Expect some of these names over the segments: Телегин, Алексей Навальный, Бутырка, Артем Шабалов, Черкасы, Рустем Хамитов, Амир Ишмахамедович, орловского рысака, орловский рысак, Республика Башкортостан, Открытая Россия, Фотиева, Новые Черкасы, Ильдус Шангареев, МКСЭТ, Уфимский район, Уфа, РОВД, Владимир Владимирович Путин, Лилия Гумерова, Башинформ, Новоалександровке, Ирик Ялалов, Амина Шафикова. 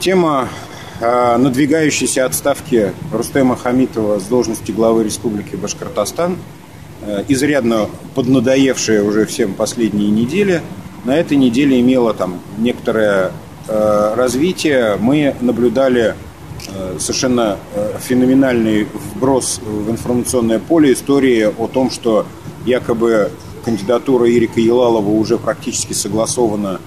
Тема надвигающейся отставки Рустема Хамитова с должности главы Республики Башкортостан, изрядно поднадоевшая уже всем последние недели, на этой неделе имела там некоторое развитие. Мы наблюдали совершенно феноменальный вброс в информационное поле истории о том, что якобы кандидатура Ирика Ялалова уже практически согласована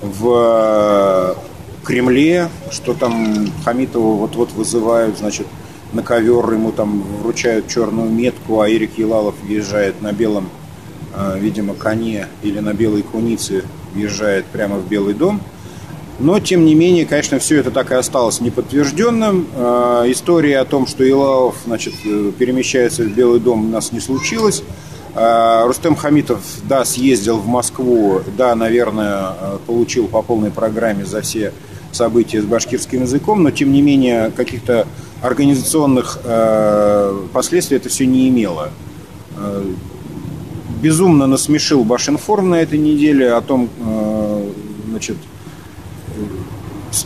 в Кремле, что там Хамитова вот-вот вызывают, значит, на ковер, ему там вручают черную метку, а Ирик Ялалов въезжает на белом, видимо, коне или на белой кунице, въезжает прямо в Белый дом. Но, тем не менее, конечно, все это так и осталось неподтвержденным. История о том, что Ялалов, значит, перемещается в Белый дом, у нас не случилось. Рустем Хамитов, да, съездил в Москву, да, наверное, получил по полной программе за все события с башкирским языком, но, тем не менее, каких-то организационных последствий это все не имело. Безумно насмешил Башинформ на этой неделе о том, значит,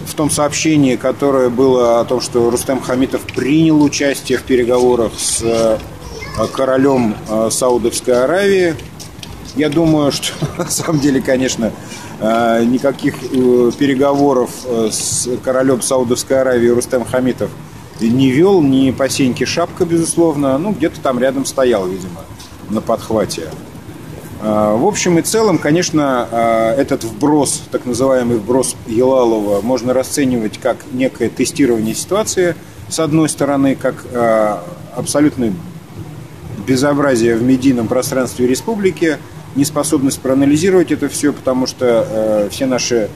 в том сообщении, которое было о том, что Рустем Хамитов принял участие в переговорах с королем Саудовской Аравии. Я думаю, что на самом деле, конечно, никаких переговоров с королем Саудовской Аравии Рустем Хамитов не вел, ни по сеньке шапка, безусловно, ну где-то там рядом стоял, видимо, на подхвате. В общем и целом, конечно, этот вброс, так называемый вброс Ялалова, можно расценивать как некое тестирование ситуации, с одной стороны, как абсолютный безобразие в медийном пространстве республики, неспособность проанализировать это все, потому что все наши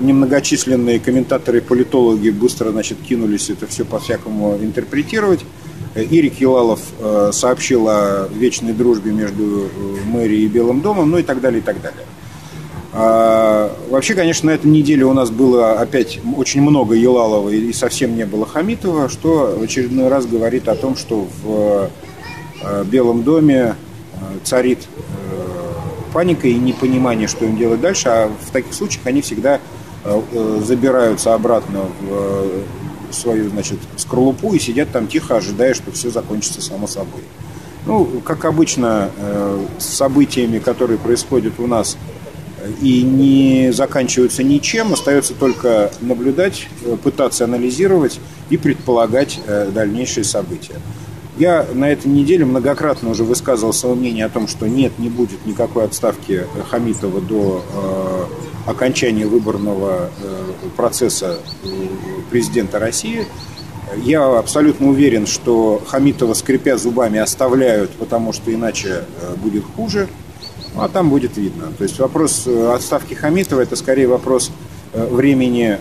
немногочисленные комментаторы и политологи быстро, значит, кинулись это все по-всякому интерпретировать. Ирик Ялалов сообщил о вечной дружбе между мэрией и Белым домом, ну и так далее, и так далее. Вообще, конечно, на этой неделе у нас было опять очень много Ялалова и совсем не было Хамитова, что в очередной раз говорит о том, что в Белом доме царит паника и непонимание, что им делать дальше, а в таких случаях они всегда забираются обратно в свою, значит, скорлупу и сидят там тихо, ожидая, что все закончится само собой. Ну, как обычно, с событиями, которые происходят у нас и не заканчиваются ничем, остается только наблюдать, пытаться анализировать и предполагать дальнейшие события. Я на этой неделе многократно уже высказывал свое мнение о том, что нет, не будет никакой отставки Хамитова до окончания выборного процесса президента России. Я абсолютно уверен, что Хамитова, скрипя зубами, оставляют, потому что иначе будет хуже, а там будет видно. То есть вопрос отставки Хамитова – это скорее вопрос времени,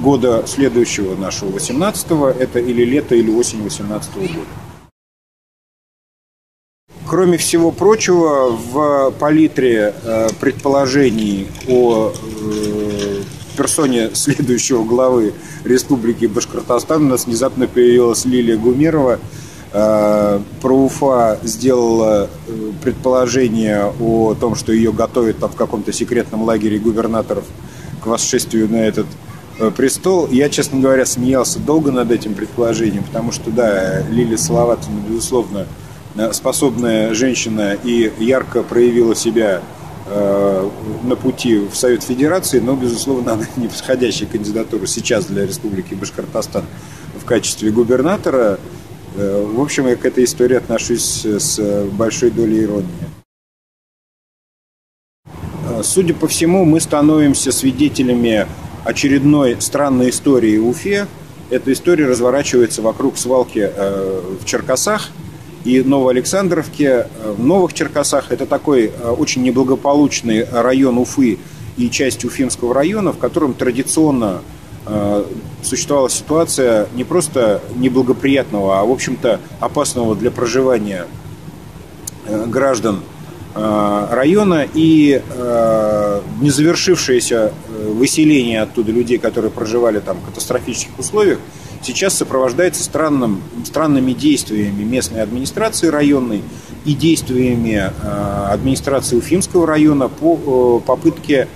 года следующего нашего 18-го, это или лето, или осень 18-го года. Кроме всего прочего, в палитре предположений о персоне следующего главы Республики Башкортостан у нас внезапно появилась Лилия Гумерова. Про Уфа сделала предположение о том, что ее готовят там в каком-то секретном лагере губернаторов к восшествию на этот престол. Я, честно говоря, смеялся долго над этим предположением, потому что, да, Лилия Салаватовна, безусловно, способная женщина и ярко проявила себя на пути в Совет Федерации, но, безусловно, она не подходящая кандидатура сейчас для Республики Башкортостан в качестве губернатора. В общем, я к этой истории отношусь с большой долей иронии. Судя по всему, мы становимся свидетелями очередной странной истории в Уфе. Эта история разворачивается вокруг свалки в Черкасах и Новоалександровке. В Новых Черкасах — это такой очень неблагополучный район Уфы и часть Уфимского района, в котором традиционно существовала ситуация не просто неблагоприятного, а, в общем-то, опасного для проживания граждан района, и незавершившаяся выселение оттуда людей, которые проживали там в катастрофических условиях, сейчас сопровождается странными действиями местной администрации районной и действиями администрации Уфимского района по попытке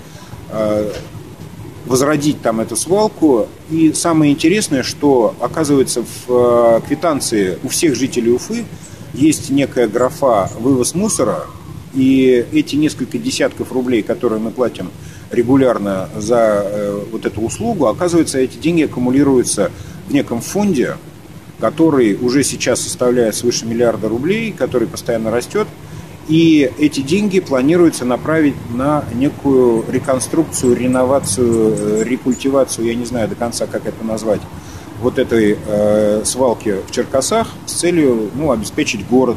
возродить там эту свалку. И самое интересное, что, оказывается, в квитанции у всех жителей Уфы есть некая графа «вывоз мусора», и эти несколько десятков рублей, которые мы платим регулярно за вот эту услугу, оказывается, эти деньги аккумулируются в неком фонде, который уже сейчас составляет свыше миллиарда рублей, который постоянно растет, и эти деньги планируется направить на некую реконструкцию, реновацию, рекультивацию, я не знаю до конца, как это назвать, вот этой свалки в Черкасах с целью, обеспечить город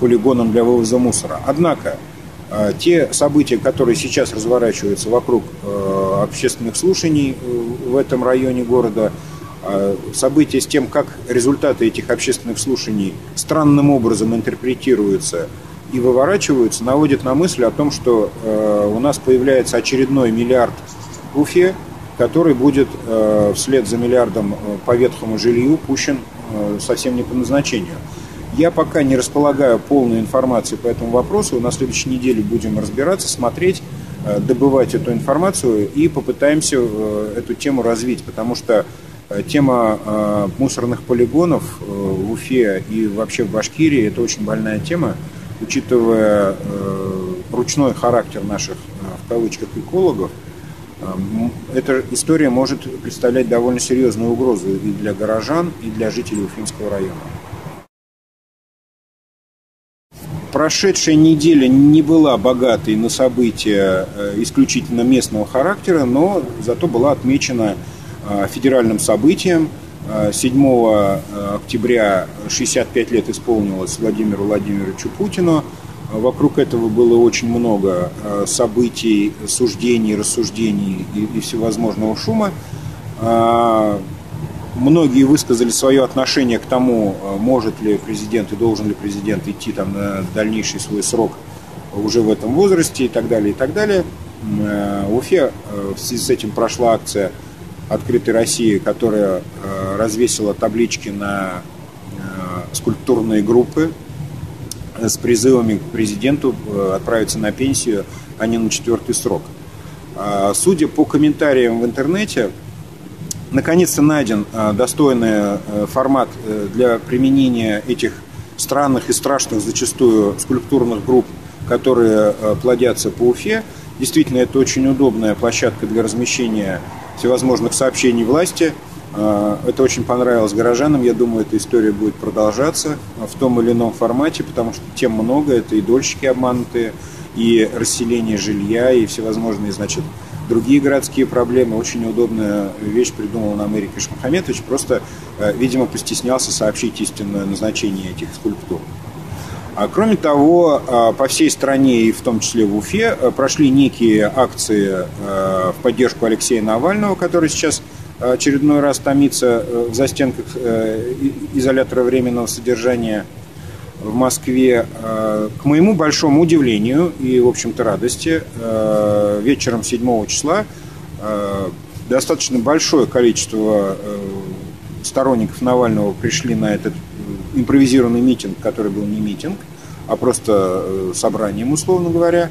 полигоном для вывоза мусора. Однако те события, которые сейчас разворачиваются вокруг общественных слушаний в этом районе города, события с тем, как результаты этих общественных слушаний странным образом интерпретируются и выворачиваются, наводят на мысль о том, что у нас появляется очередной миллиард в Уфе, который будет вслед за миллиардом по ветхому жилью пущен совсем не по назначению. Я пока не располагаю полной информации по этому вопросу. На следующей неделе будем разбираться, смотреть, добывать эту информацию и попытаемся эту тему развить, потому что тема мусорных полигонов в Уфе и вообще в Башкирии – это очень больная тема, учитывая ручной характер наших, в кавычках, экологов. Эта история может представлять довольно серьезную угрозу и для горожан, и для жителей Уфимского района. Прошедшая неделя не была богатой на события исключительно местного характера, но зато была отмечена федеральным событием. 7 октября 65 лет исполнилось Владимиру Владимировичу Путину. Вокруг этого было очень много событий, суждений, рассуждений и всевозможного шума. Многие высказали свое отношение к тому, может ли президент и должен ли президент идти там на дальнейший свой срок уже в этом возрасте и так далее, и так далее. В Уфе в связи с этим прошла акция «Открытой России», которая развесила таблички на скульптурные группы с призывами к президенту отправиться на пенсию, а не на четвертый срок. Судя по комментариям в интернете, наконец-то найден достойный формат для применения этих странных и страшных зачастую скульптурных групп, которые плодятся по Уфе. Действительно, это очень удобная площадка для размещения всевозможных сообщений власти. Это очень понравилось горожанам. Я думаю, эта история будет продолжаться в том или ином формате, потому что тем много. Это и дольщики обманутые, и расселение жилья, и всевозможные, другие городские проблемы. Очень удобная вещь придумал нам Амир Ишмахамедович. Просто, видимо, постеснялся сообщить истинное назначение этих скульптур. Кроме того, по всей стране, и в том числе в Уфе, прошли некие акции в поддержку Алексея Навального, который сейчас очередной раз томится в застенках изолятора временного содержания в Москве. К моему большому удивлению и, в общем-то, радости, вечером 7 числа достаточно большое количество сторонников Навального пришли на этот импровизированный митинг, который был не митинг, а просто собранием, условно говоря.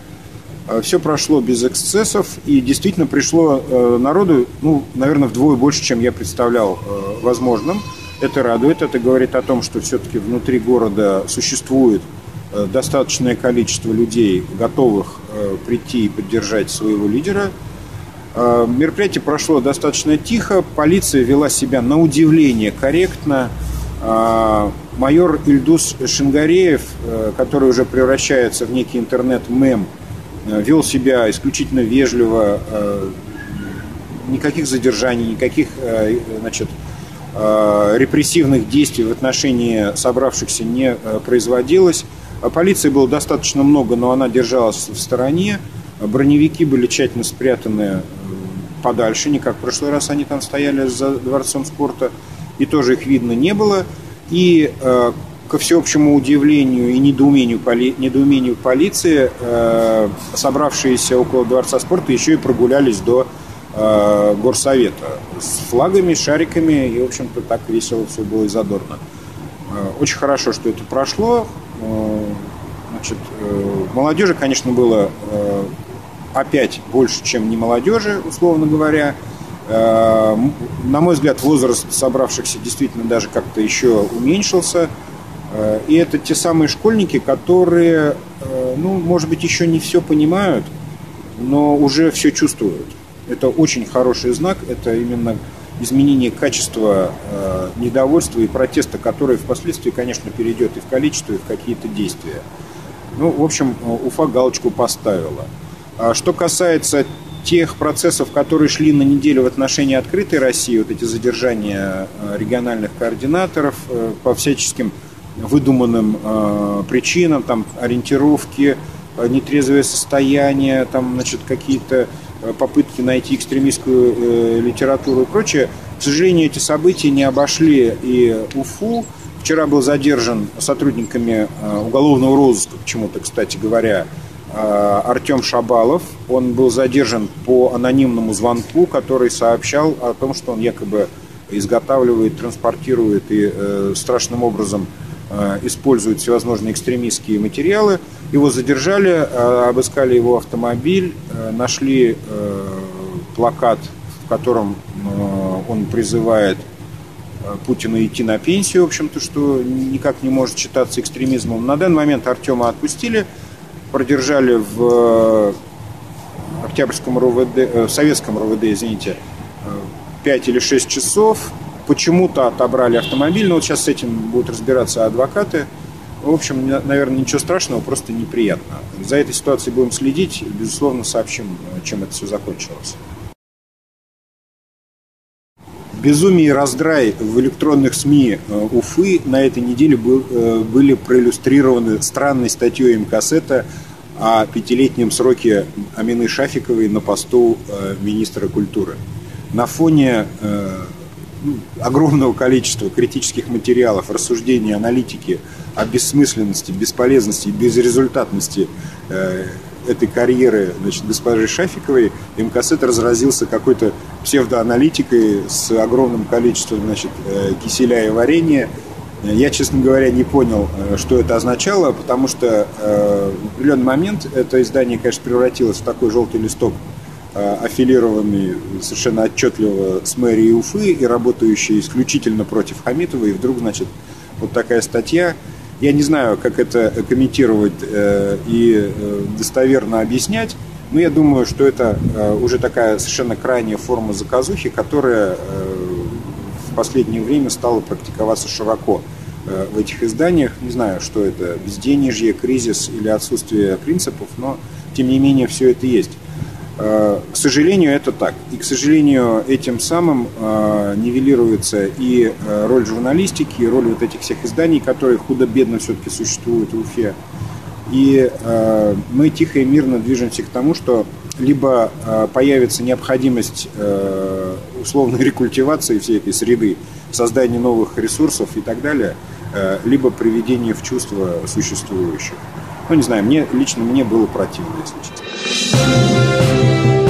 Все прошло без эксцессов, и действительно пришло народу, наверное, вдвое больше, чем я представлял возможным. Это радует, это говорит о том, что все-таки внутри города существует достаточное количество людей, готовых прийти и поддержать своего лидера. Мероприятие прошло достаточно тихо, полиция вела себя на удивление корректно. Майор Ильдус Шангареев, который уже превращается в некий интернет-мем, вел себя исключительно вежливо, никаких задержаний, никаких, репрессивных действий в отношении собравшихся не производилось. Полиции было достаточно много, но она держалась в стороне. Броневики были тщательно спрятаны подальше, не как в прошлый раз они там стояли за дворцом спорта, и тоже их видно не было. И ко всеобщему удивлению и недоумению полиции собравшиеся около дворца спорта еще и прогулялись до горсовета с флагами, шариками, и, в общем-то, так весело все было и задорно. Очень хорошо, что это прошло. Значит, молодежи, конечно, было опять больше, чем не молодежи, условно говоря. На мой взгляд, возраст собравшихся действительно даже как-то еще уменьшился. И это те самые школьники, которые, ну, может быть, еще не все понимают, но уже все чувствуют. Это очень хороший знак, это именно изменение качества недовольства и протеста, которое впоследствии, конечно, перейдет и в количество, и в какие-то действия. Ну, в общем, Уфа галочку поставила. Что касается тех процессов, которые шли на неделю в отношении Открытой России, вот эти задержания региональных координаторов по всяческим выдуманным причинам, там, ориентировки, нетрезвое состояние, там, значит, какие-то попытки найти экстремистскую литературу и прочее. К сожалению, эти события не обошли и Уфу. Вчера был задержан сотрудниками уголовного розыска, почему-то, кстати говоря, Артем Шабалов. Он был задержан по анонимному звонку, который сообщал о том, что он якобы изготавливает, транспортирует и страшным образом использует всевозможные экстремистские материалы. Его задержали, обыскали его автомобиль, нашли плакат, в котором он призывает Путина идти на пенсию, в общем-то, что никак не может считаться экстремизмом. На данный момент Артема отпустили, продержали в Октябрьском РОВД, в Советском РОВД, извините, 5 или 6 часов. Почему-то отобрали автомобиль, но вот сейчас с этим будут разбираться адвокаты. В общем, наверное, ничего страшного, просто неприятно. За этой ситуацией будем следить, безусловно, сообщим, чем это все закончилось. Безумие и раздрай в электронных СМИ Уфы на этой неделе были проиллюстрированы странной статьей МКСЭТа о 5-летнем сроке Амины Шафиковой на посту министра культуры. На фоне огромного количества критических материалов, рассуждений, аналитики о бессмысленности, бесполезности и безрезультатности этой карьеры, значит, госпожи Шафиковой, МКСЭТ разразился какой-то псевдоаналитикой с огромным количеством, значит, киселя и варенья. Я, честно говоря, не понял, что это означало, потому что в определенный момент это издание, конечно, превратилось в такой желтый листок, аффилированный совершенно отчетливо с мэрией Уфы и работающий исключительно против Хамитова, и вдруг, значит, вот такая статья. Я не знаю, как это комментировать и достоверно объяснять, но я думаю, что это уже такая совершенно крайняя форма заказухи, которая в последнее время стала практиковаться широко в этих изданиях. Не знаю, что это, безденежье, кризис или отсутствие принципов, но, тем не менее, все это есть. К сожалению, это так. И, к сожалению, этим самым нивелируется и роль журналистики, и роль вот этих всех изданий, которые худо-бедно все-таки существуют в Уфе. И мы тихо и мирно движемся к тому, что либо появится необходимость условной рекультивации всей этой среды, создания новых ресурсов и так далее, либо приведение в чувство существующих. Ну, не знаю, лично мне было противно, если честно.